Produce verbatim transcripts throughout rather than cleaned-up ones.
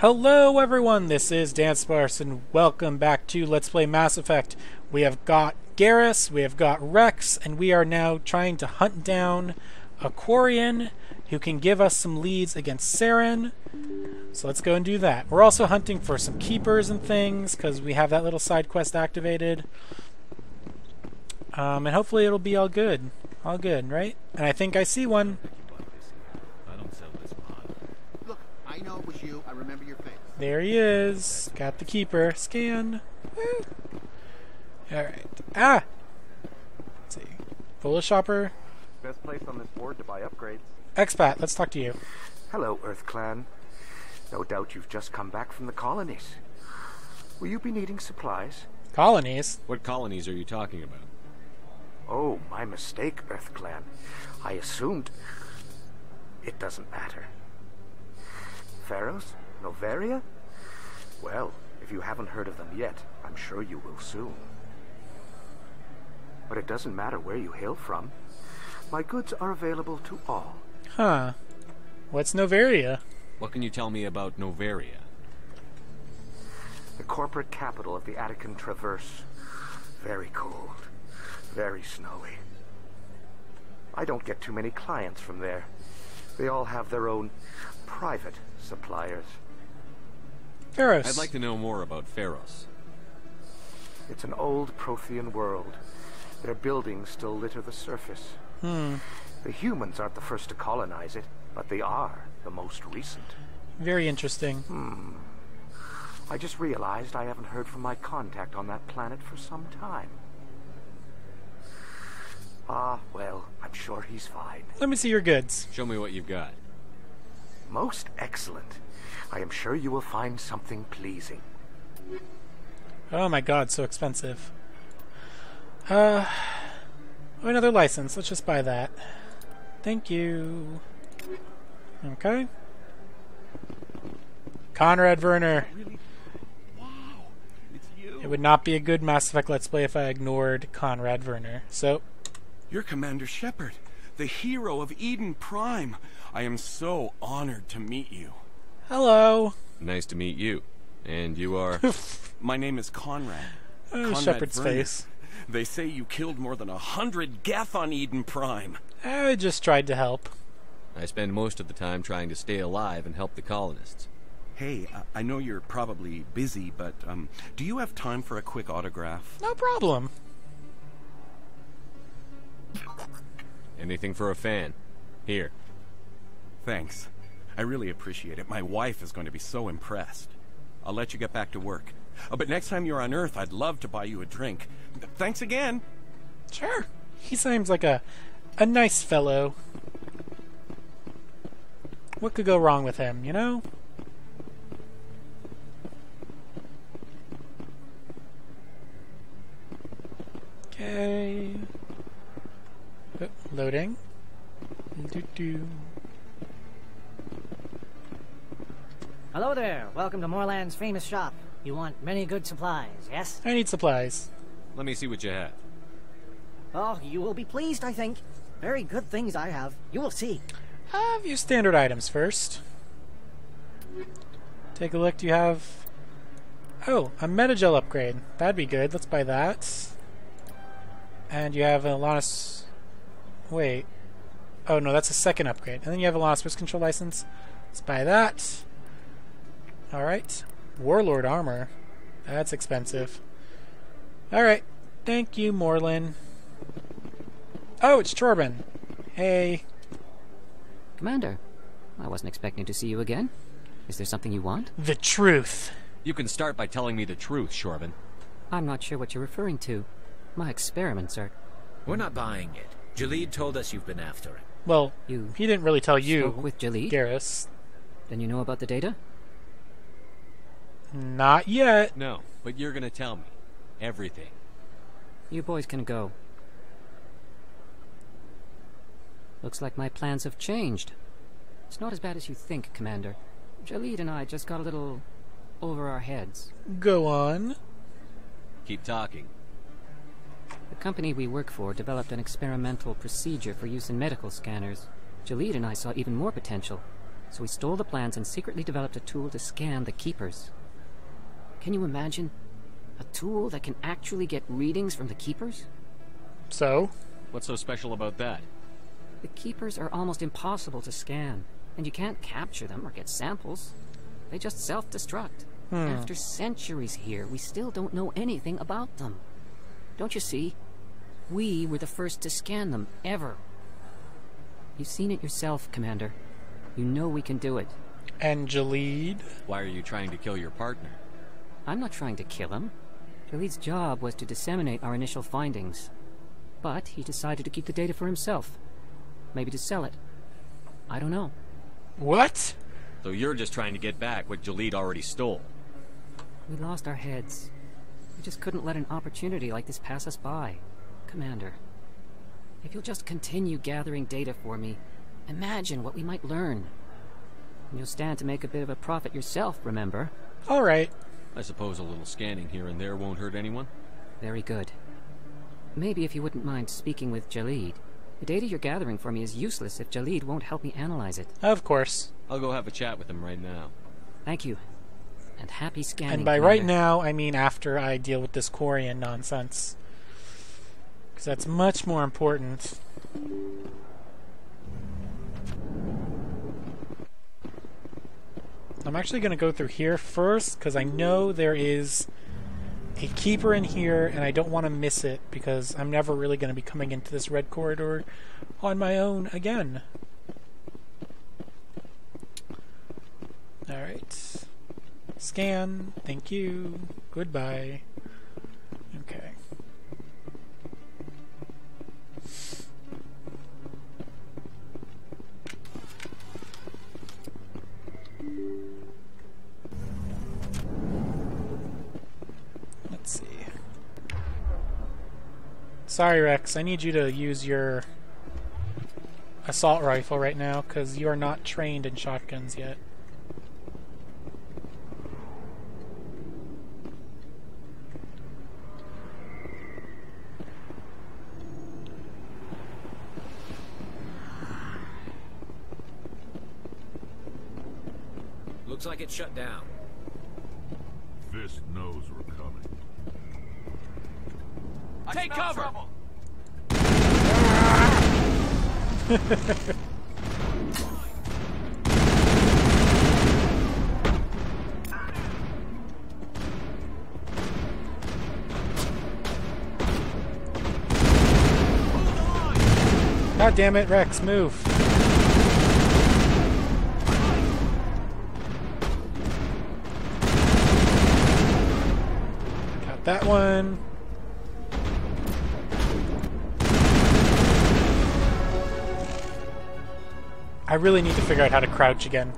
Hello everyone, this is Dan Sparce and welcome back to Let's Play Mass Effect. We have got Garrus, we have got Rex, and we are now trying to hunt down a Quarian who can give us some leads against Saren. So let's go and do that. We're also hunting for some keepers and things because we have that little side quest activated. Um, and hopefully it'll be all good. All good, right? And I think I see one. I know it was you. I remember your face. There he is. Got the keeper. Scan. Woo. All right. Ah. Let's see. Bullet shopper. Best place on this board to buy upgrades. Expat. Let's talk to you. Hello, Earth Clan. No doubt you've just come back from the colonies. Will you be needing supplies? Colonies? What colonies are you talking about? Oh, my mistake, Earth Clan. I assumed. It doesn't matter. Feros? Noveria? Well, if you haven't heard of them yet, I'm sure you will soon. But it doesn't matter where you hail from. My goods are available to all. Huh. What's Noveria? What can you tell me about Noveria? The corporate capital of the Attican Traverse. Very cold. Very snowy. I don't get too many clients from there. They all have their own private suppliers. Feros. I'd like to know more about Feros. It's an old Prothean world. Their buildings still litter the surface. Hmm. The humans aren't the first to colonize it, but they are the most recent. Very interesting. Hmm. I just realized I haven't heard from my contact on that planet for some time. Ah, well, I'm sure he's fine. Let me see your goods. Show me what you've got. Most excellent. I am sure you will find something pleasing. Oh my god, so expensive. Uh, another license. Let's just buy that. Thank you. Okay. Conrad Verner. Really? Wow, it's you. It would not be a good Mass Effect Let's Play if I ignored Conrad Verner. So. You're Commander Shepard, the hero of Eden Prime. I am so honored to meet you. Hello. Nice to meet you. And you are? My name is Conrad. Oh, Conrad Shepard's Verner. Face. They say you killed more than a hundred Geth on Eden Prime. I just tried to help. I spend most of the time trying to stay alive and help the colonists. Hey, I know you're probably busy, but um, do you have time for a quick autograph? No problem. Anything for a fan. Here. Thanks. I really appreciate it. My wife is going to be so impressed. I'll let you get back to work. Oh, but next time you're on Earth, I'd love to buy you a drink. Thanks again. Sure. He seems like a, a nice fellow. What could go wrong with him, you know? Okay. Oh, loading. Doo-doo. Hello there. Welcome to Morland's famous shop. You want many good supplies, yes? I need supplies. Let me see what you have. Oh, you will be pleased, I think. Very good things I have. You will see. Have your standard items first. Take a look. Do you have... Oh, a metagel upgrade. That'd be good. Let's buy that. And you have a Alanis... Wait. Oh, no, that's a second upgrade. And then you have a Alanis Risk Control License. Let's buy that. Alright. Warlord armor. That's expensive. Alright. Thank you, Morlan. Oh, it's Chorban. Hey. Commander, I wasn't expecting to see you again. Is there something you want? The truth. You can start by telling me the truth, Chorban. I'm not sure what you're referring to. My experiments are... We're not buying it. Jahleed told us you've been after him. Well, you he didn't really tell you, spoke with Jahleed? Garrus. Then you know about the data? Not yet. No, but you're gonna tell me everything. You boys can go. Looks like my plans have changed. It's not as bad as you think, Commander. Jahleed and I just got a little over our heads. Go on. Keep talking. The company we work for developed an experimental procedure for use in medical scanners. Jahleed and I saw even more potential. so we stole the plans and secretly developed a tool to scan the Keepers. Can you imagine? A tool that can actually get readings from the Keepers? So? What's so special about that? The Keepers are almost impossible to scan, and you can't capture them or get samples. They just self-destruct. Hmm. After centuries here, we still don't know anything about them. Don't you see? We were the first to scan them, ever. You've seen it yourself, Commander. You know we can do it. And Jahleed? Why are you trying to kill your partner? I'm not trying to kill him. Jahleed's job was to disseminate our initial findings. But he decided to keep the data for himself. Maybe to sell it. I don't know. What? So you're just trying to get back what Jahleed already stole. We lost our heads. We just couldn't let an opportunity like this pass us by. Commander, if you'll just continue gathering data for me, imagine what we might learn. And you'll stand to make a bit of a profit yourself, remember? All right. I suppose a little scanning here and there won't hurt anyone. Very good. Maybe if you wouldn't mind speaking with Jahleed. The data you're gathering for me is useless if Jahleed won't help me analyze it. Of course. I'll go have a chat with him right now. Thank you. And happy scanning. And by Commander. Right now, I mean after I deal with this Quarian nonsense. Because that's much more important. I'm actually going to go through here first, because I know there is a keeper in here, and I don't want to miss it, because I'm never really going to be coming into this red corridor on my own again. Alright. Scan. Thank you. Goodbye. Okay. Let's see. Sorry, Rex. I need you to use your assault rifle right now, because you are not trained in shotguns yet. Looks like it's shut down. Fisk knows we're coming. I Take cover! God damn it, Rex, move! That one. I really need to figure out how to crouch again.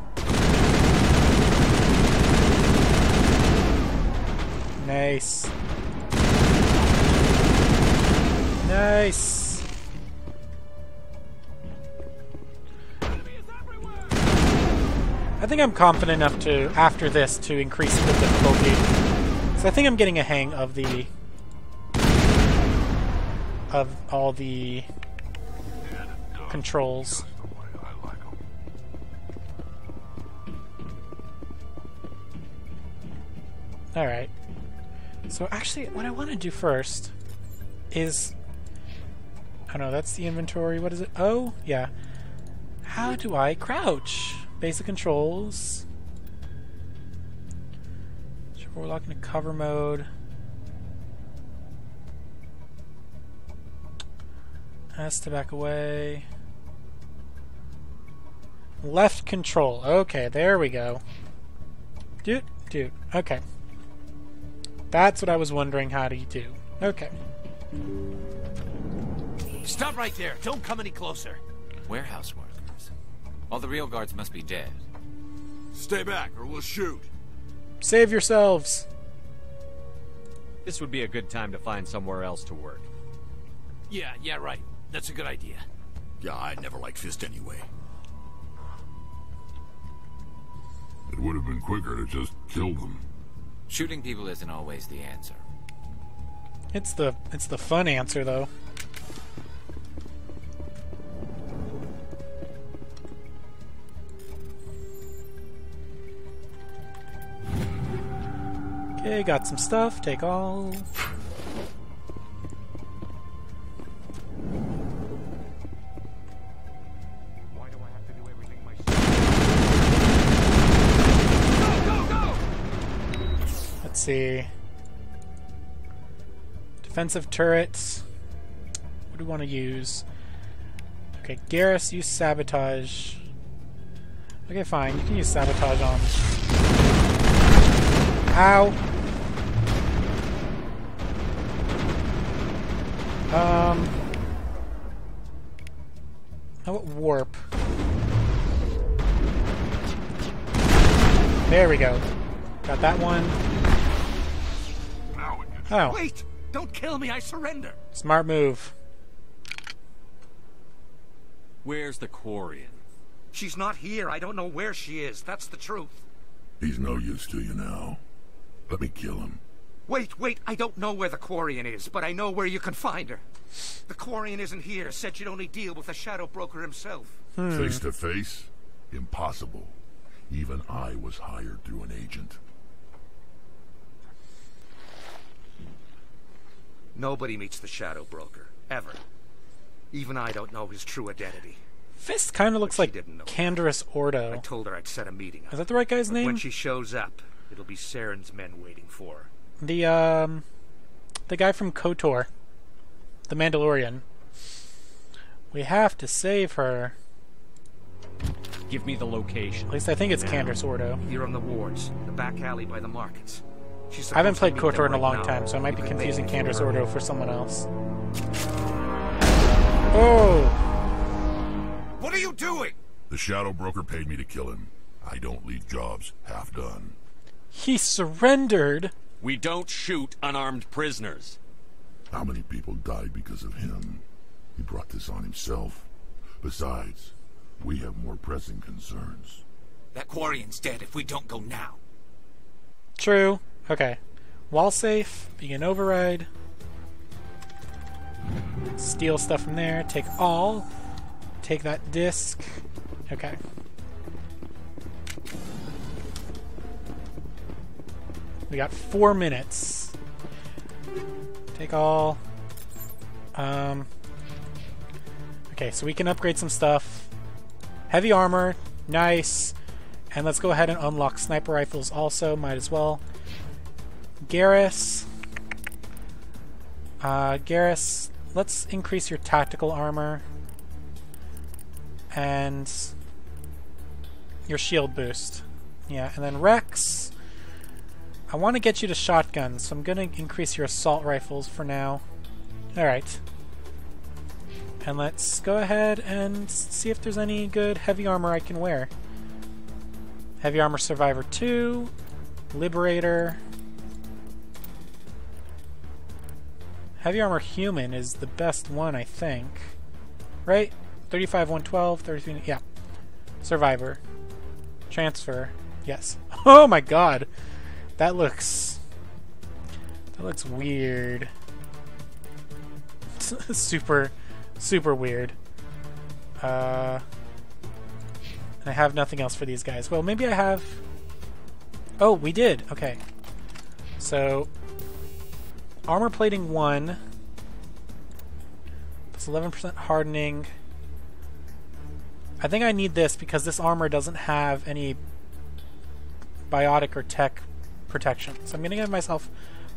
Nice. Nice. I think I'm confident enough to, after this, to increase the difficulty. I think I'm getting a hang of the of all the controls. All right. So actually, what I want to do first is I don't know. That's the inventory. What is it? Oh, yeah. How do I crouch? Basic controls. We're locked into cover mode. S to back away. Left control. Okay, there we go. Dude, dude. Okay. That's what I was wondering how to do. Okay. Stop right there. Don't come any closer. Warehouse workers. All the real guards must be dead. Stay back or we'll shoot. Save yourselves. This would be a good time to find somewhere else to work. Yeah, yeah, right. That's a good idea. Yeah, I never liked Fist anyway. It would have been quicker to just kill them. Shooting people isn't always the answer. It's the it's the fun answer though. Okay, got some stuff. Take all. See, defensive turrets. What do we want to use? Okay, Garrus, use sabotage. Okay, fine. You can use sabotage on. Ow. Um. How about warp? There we go. Got that one. Oh. Wait! Don't kill me, I surrender! Smart move. Where's the Quarian? She's not here, I don't know where she is, that's the truth. He's no use to you now. Let me kill him. Wait, wait, I don't know where the Quarian is, but I know where you can find her. The Quarian isn't here, said you'd only deal with the Shadow Broker himself. Hmm. Face to face? Impossible. Even I was hired through an agent. Nobody meets the Shadow Broker, ever. Even I don't know his true identity. Fisk kind of looks like Canderous Ordo. I told her I'd set a meeting up. Is that the right guy's name? When she shows up, it'll be Saren's men waiting for her. The, um... the guy from KOTOR. The Mandalorian. We have to save her. Give me the location. At least I think it's Canderous Ordo. Here on the wards, the back alley by the markets. I haven't played KOTOR in a long time, so I might be confusing Canderous Ordo for someone else. Oh! What are you doing? The Shadow Broker paid me to kill him. I don't leave jobs half done. He surrendered? We don't shoot unarmed prisoners. How many people died because of him? He brought this on himself. Besides, we have more pressing concerns. That Quarian's dead if we don't go now. True. Okay. Wall safe. Begin override. Steal stuff from there. Take all. Take that disc. Okay. We got four minutes. Take all. Um. Okay, so we can upgrade some stuff. Heavy armor. Nice. And let's go ahead and unlock sniper rifles also. Might as well. Garrus, uh, Garrus, let's increase your tactical armor and your shield boost. Yeah, and then Rex, I want to get you to shotguns, so I'm going to increase your assault rifles for now. Alright. And let's go ahead and see if there's any good heavy armor I can wear. Heavy Armor Survivor two, Liberator... Heavy Armor Human is the best one, I think. Right? thirty-five, one twelve, thirty-three... Yeah. Survivor. Transfer. Yes. Oh my god! That looks... That looks weird. super, super weird. Uh... And I have nothing else for these guys. Well, maybe I have... Oh, we did! Okay. So... Armor plating one. That's eleven percent hardening. I think I need this because this armor doesn't have any biotic or tech protection. So I'm going to give myself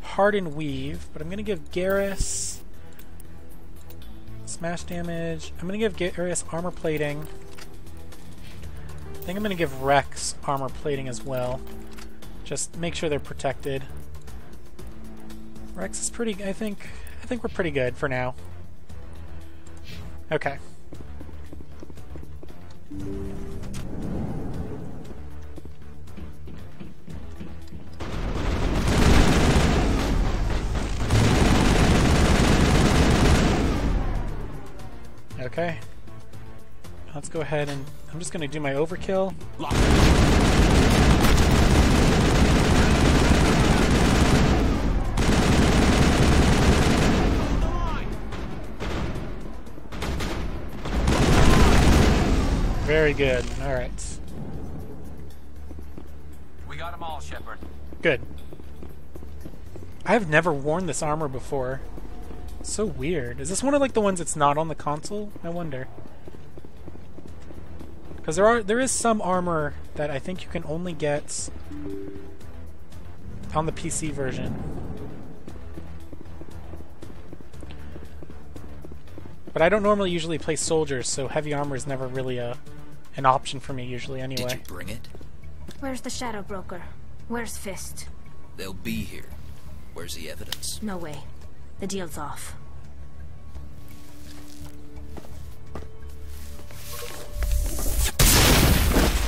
hardened weave, but I'm going to give Garrus smash damage. I'm going to give Garrus armor plating. I think I'm going to give Rex armor plating as well. Just make sure they're protected. Rex is pretty, I think, I think we're pretty good for now. Okay. Okay. Let's go ahead and, I'm just gonna do my overkill. Lock. Very good. All right. We got them all, Shepard. Good. I've never worn this armor before. It's so weird. Is this one of like the ones that's not on the console? I wonder. Because there are there is some armor that I think you can only get on the P C version. But I don't normally usually play soldiers, so heavy armor is never really a an option for me usually anyway. Did you bring it? Where's the Shadow Broker? Where's Fist? They'll be here. Where's the evidence? No way. The deal's off.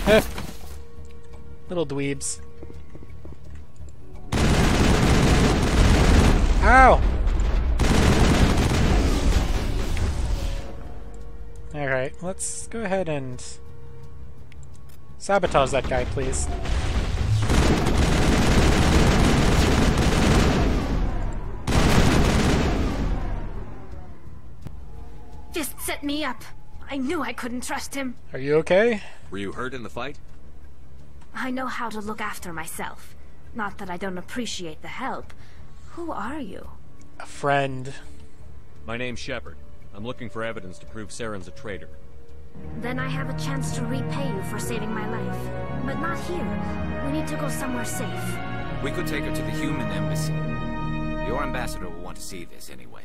Eh. Little dweebs. Ow! Alright, let's go ahead and sabotage that guy, please. Fist set me up. I knew I couldn't trust him. Are you okay? Were you hurt in the fight? I know how to look after myself. Not that I don't appreciate the help. Who are you? A friend. My name's Shepard. I'm looking for evidence to prove Saren's a traitor. Then I have a chance to repay you for saving my life. But not here. We need to go somewhere safe. We could take her to the human embassy. Your ambassador will want to see this anyway.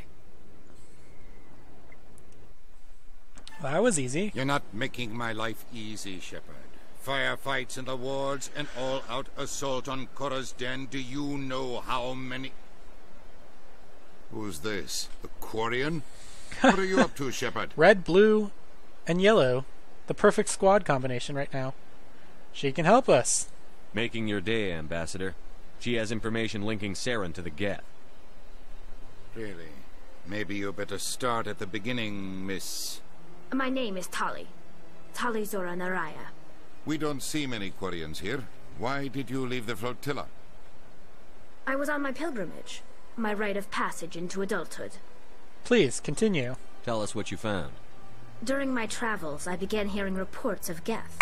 That was easy. You're not making my life easy, Shepard. Firefights in the wards, an all-out assault on Korra's den. Do you know how many... Who's this? The Quarian? What are you up to, Shepard? Red, blue, and yellow. The perfect squad combination right now. She can help us. Making your day, Ambassador. She has information linking Saren to the Geth. Really? Maybe you better start at the beginning, Miss... My name is Tali. Tali Zora Naraya. We don't see many Quarians here. Why did you leave the flotilla? I was on my pilgrimage. My rite of passage into adulthood. Please, continue. Tell us what you found. During my travels, I began hearing reports of Geth.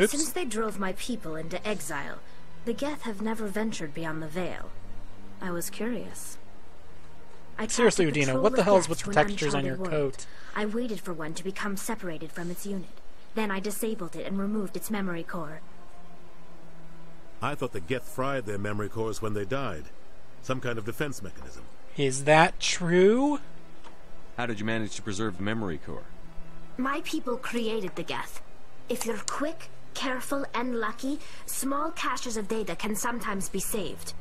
Oops. Since they drove my people into exile, the Geth have never ventured beyond the Veil. I was curious. I Seriously, Udina, what the hell is with the textures on your world. coat? I waited for one to become separated from its unit. Then I disabled it and removed its memory core. I thought the Geth fried their memory cores when they died. Some kind of defense mechanism. Is that true? How did you manage to preserve the memory core? My people created the Geth. If you're quick, careful, and lucky, small caches of data can sometimes be saved.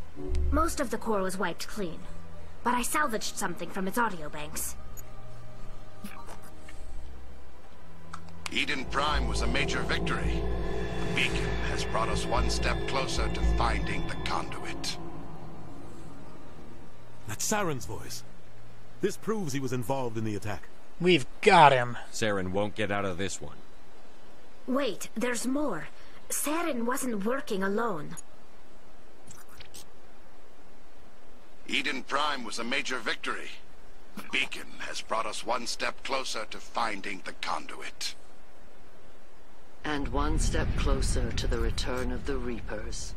Most of the core was wiped clean. But I salvaged something from its audio banks. Eden Prime was a major victory. The beacon has brought us one step closer to finding the conduit. That's Saren's voice. This proves he was involved in the attack. We've got him. Saren won't get out of this one. Wait, there's more. Saren wasn't working alone. Eden Prime was a major victory. The beacon has brought us one step closer to finding the conduit. And one step closer to the return of the Reapers.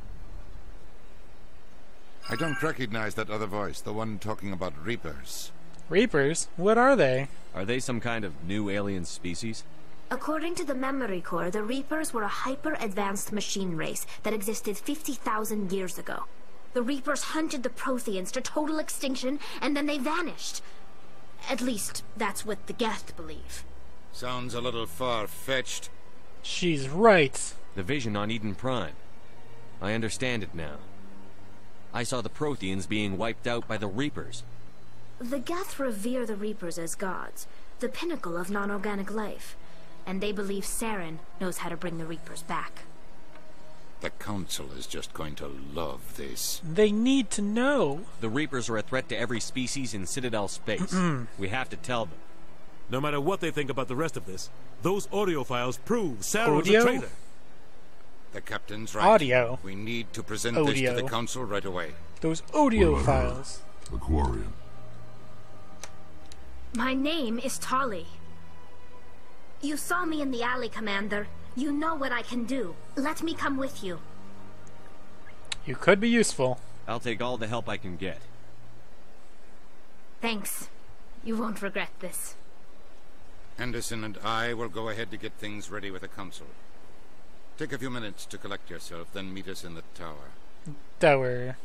I don't recognize that other voice, the one talking about Reapers. Reapers? What are they? Are they some kind of new alien species? According to the memory core, the Reapers were a hyper-advanced machine race that existed fifty thousand years ago. The Reapers hunted the Protheans to total extinction, and then they vanished. At least, that's what the Geth believe. Sounds a little far-fetched. She's right. The vision on Eden Prime. I understand it now. I saw the Protheans being wiped out by the Reapers. The Geth revere the Reapers as gods, the pinnacle of non-organic life. And they believe Saren knows how to bring the Reapers back. The Council is just going to love this. They need to know. The Reapers are a threat to every species in Citadel Space. We have to tell them. No matter what they think about the rest of this, those audio files prove Saren's a traitor. The Captain's right. Audio. We need to present audio. this to the Council right away. Those audio files. The Quarian. My name is Tali. You saw me in the alley, Commander. You know what I can do. Let me come with you. You could be useful. I'll take all the help I can get. Thanks. You won't regret this. Anderson and I will go ahead to get things ready with the Council. Take a few minutes to collect yourself, then meet us in the tower. Tower.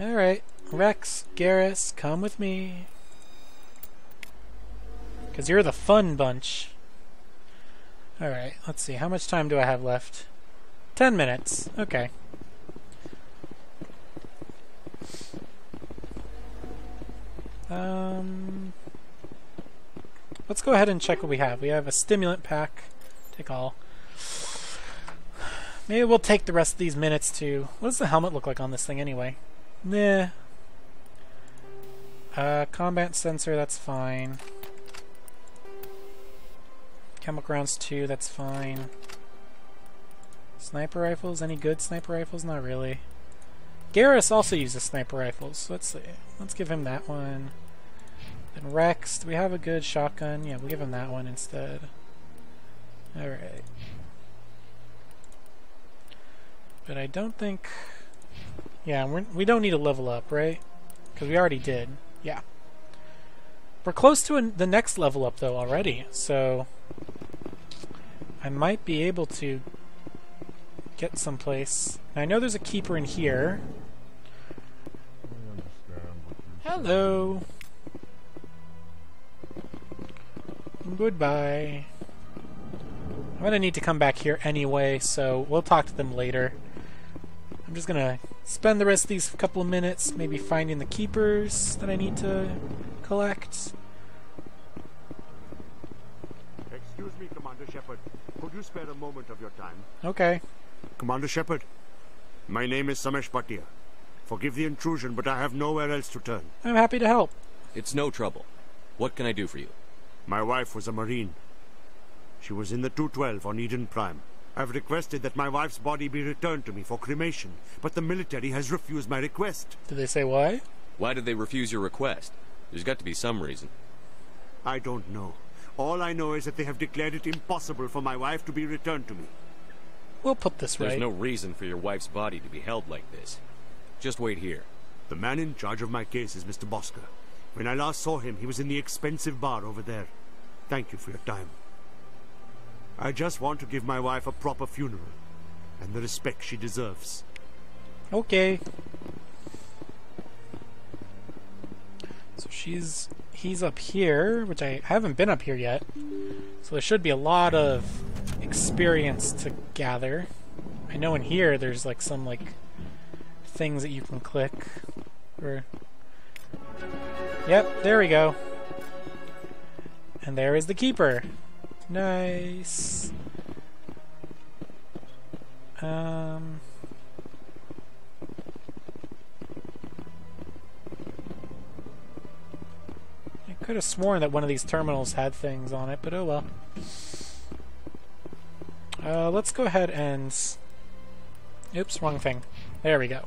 Alright. Rex, Garrus, come with me. Because you're the fun bunch. Alright, let's see. How much time do I have left? Ten minutes. Okay. Um... Let's go ahead and check what we have. We have a stimulant pack. Take all. Maybe we'll take the rest of these minutes to... What does the helmet look like on this thing anyway? Nah. Uh, combat sensor, that's fine. Chemical rounds two, that's fine. Sniper rifles, any good sniper rifles? Not really. Garrus also uses sniper rifles, so let's see. Let's give him that one. And Rex, do we have a good shotgun? Yeah, we'll give him that one instead. Alright. But I don't think... Yeah, we're, we don't need to level up, right? Because we already did. Yeah. We're close to a, the next level up, though, already. So... I might be able to get someplace. Now, I know there's a keeper in here. Hello! Goodbye. I'm gonna need to come back here anyway, so we'll talk to them later. I'm just gonna spend the rest of these couple of minutes maybe finding the keepers that I need to collect. Excuse me, Commander Shepard. Could you spare a moment of your time? Okay. Commander Shepard, my name is Samesh Bhatia. Forgive the intrusion, but I have nowhere else to turn. I'm happy to help. It's no trouble. What can I do for you? My wife was a Marine. She was in the two twelve on Eden Prime. I've requested that my wife's body be returned to me for cremation, but the military has refused my request. Did they say why? Why did they refuse your request? There's got to be some reason. I don't know. All I know is that they have declared it impossible for my wife to be returned to me. We'll put this right. There's no reason for your wife's body to be held like this. Just wait here. The man in charge of my case is Mister Bosker. When I last saw him, he was in the expensive bar over there. Thank you for your time. I just want to give my wife a proper funeral and the respect she deserves. Okay. So she's... he's up here, which I haven't been up here yet. So there should be a lot of experience to gather. I know in here there's like some like things that you can click. Or... Yep, there we go. And there is the keeper. Nice. Um. I could have sworn that one of these terminals had things on it, but oh well. Uh, let's go ahead and... Oops, wrong thing. There we go.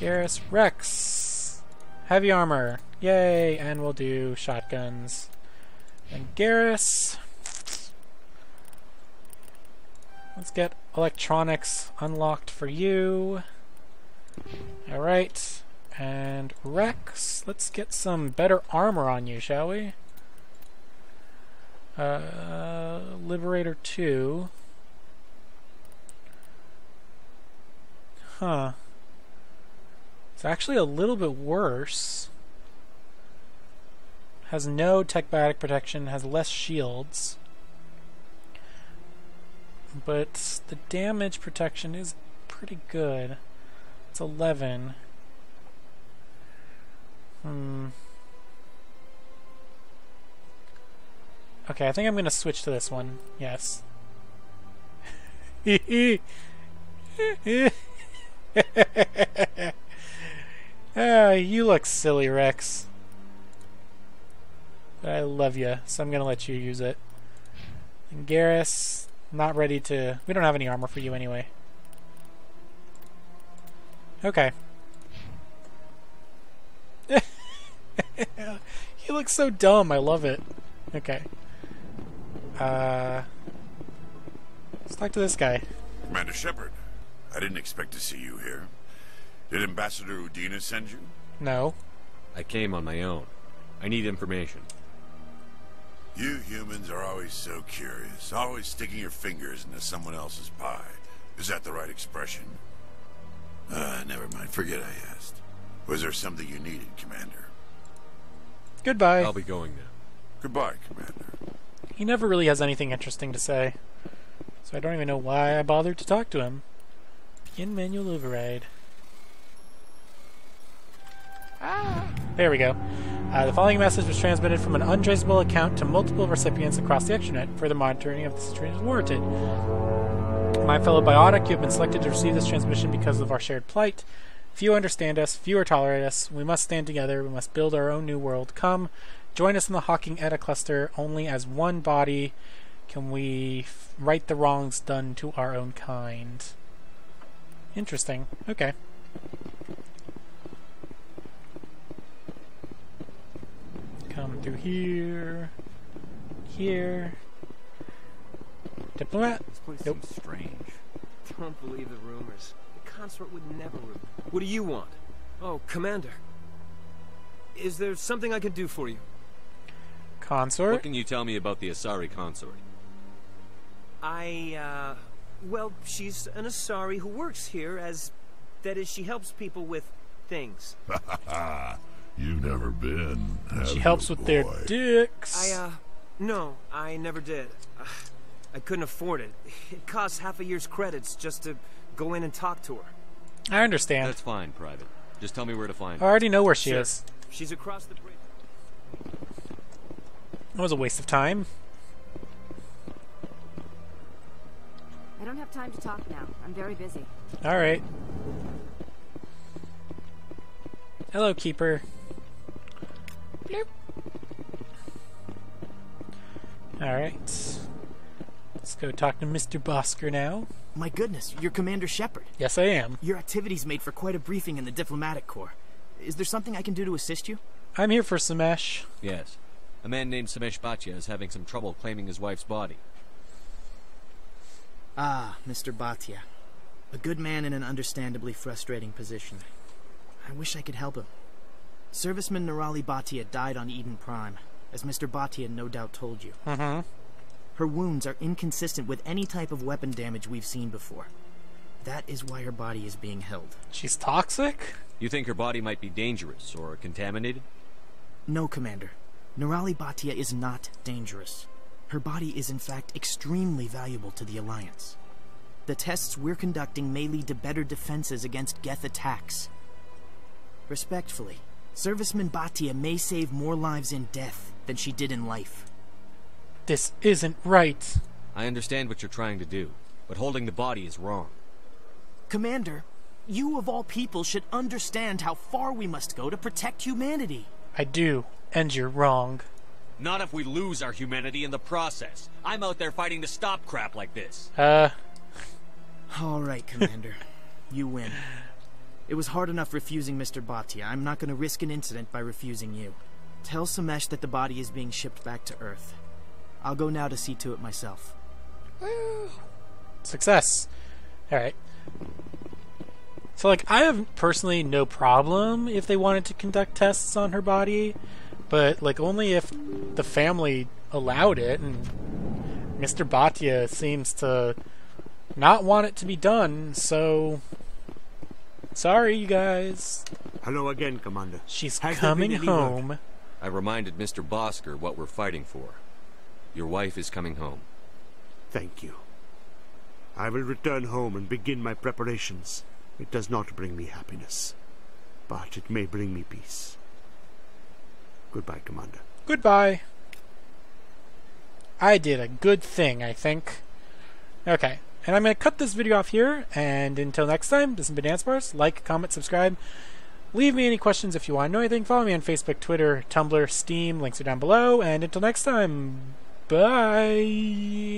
Garrus, Rex. Heavy armor. Yay! And we'll do shotguns. And Garrus. Let's get electronics unlocked for you. Alright. And Rex. Let's get some better armor on you, shall we? Uh, Liberator two. Huh. It's actually a little bit worse. Has no tech biotic protection, has less shields. But the damage protection is pretty good. It's eleven. Hmm. Okay, I think I'm going to switch to this one. Yes. Ah, you look silly, Rex. But I love you, so I'm gonna let you use it. And Garrus, not ready to... We don't have any armor for you anyway. Okay. You look so dumb, I love it. Okay. Uh... Let's talk to this guy. Commander Shepard, I didn't expect to see you here. Did Ambassador Udina send you? No. I came on my own. I need information. You humans are always so curious, always sticking your fingers into someone else's pie. Is that the right expression? Uh, never mind. Forget I asked. Was there something you needed, Commander? Goodbye. I'll be going now. Goodbye, Commander. He never really has anything interesting to say, so I don't even know why I bothered to talk to him. In manual override. Ah! There we go. Uh, the following message was transmitted from an untraceable account to multiple recipients across the extranet. Further monitoring of this transmission is warranted. My fellow Biotic, you have been selected to receive this transmission because of our shared plight. Few understand us, fewer tolerate us. We must stand together. We must build our own new world. Come, join us in the Hawking Eta Cluster. Only as one body can we right the wrongs done to our own kind. Interesting. Okay. Come through here. Here. Diplomat? This place nope. seems strange. Don't believe the rumors. The Consort would never... What do you want? Oh, Commander. Is there something I can do for you? Consort? What can you tell me about the Asari Consort? I, uh... Well, she's an Asari who works here as... That is, she helps people with... things. Ha ha ha! You've never been, have She helps you, with boy? Their dicks! I, uh... No, I never did. Uh, I couldn't afford it. It costs half a year's credits just to go in and talk to her. I understand. That's fine, Private. Just tell me where to find her. I already know where she sure. is. She's across the bridge. That was a waste of time. I don't have time to talk now. I'm very busy. Alright. Hello, Keeper. Bloop. Alright. Let's go talk to Mister Bosker now. My goodness, you're Commander Shepard. Yes, I am. Your activities made for quite a briefing in the Diplomatic Corps. Is there something I can do to assist you? I'm here for Samesh. Yes. A man named Samesh Bhatia is having some trouble claiming his wife's body. Ah, Mister Bhatia. A good man in an understandably frustrating position. I wish I could help him. Serviceman Nirali Bhatia died on Eden Prime, as Mister Bhatia no doubt told you. Mm-hmm. Her wounds are inconsistent with any type of weapon damage we've seen before. That is why her body is being held. She's toxic? You think her body might be dangerous or contaminated? No, Commander. Nirali Bhatia is not dangerous. Her body is in fact extremely valuable to the Alliance. The tests we're conducting may lead to better defenses against Geth attacks. Respectfully, Serviceman Bhatia may save more lives in death than she did in life. This isn't right. I understand what you're trying to do, but holding the body is wrong. Commander, you of all people should understand how far we must go to protect humanity. I do, and you're wrong. Not if we lose our humanity in the process. I'm out there fighting to stop crap like this. Uh... All right, Commander. You win. It was hard enough refusing Mister Bhatia. I'm not going to risk an incident by refusing you. Tell Samesh that the body is being shipped back to Earth. I'll go now to see to it myself. Success. Alright. So, like, I have personally no problem if they wanted to conduct tests on her body, but, like, only if the family allowed it, and Mister Bhatia seems to not want it to be done, so... Sorry, you guys. Hello again, Commander. She's Has coming home. Work? I reminded Mister Bosker what we're fighting for. Your wife is coming home. Thank you. I will return home and begin my preparations. It does not bring me happiness, but it may bring me peace. Goodbye, Commander. Goodbye. I did a good thing, I think. Okay, and I'm going to cut this video off here, and until next time, this has been Dan Sparce. Like, comment, subscribe. Leave me any questions if you want to know anything. Follow me on Facebook, Twitter, Tumblr, Steam. Links are down below, and until next time... Bye.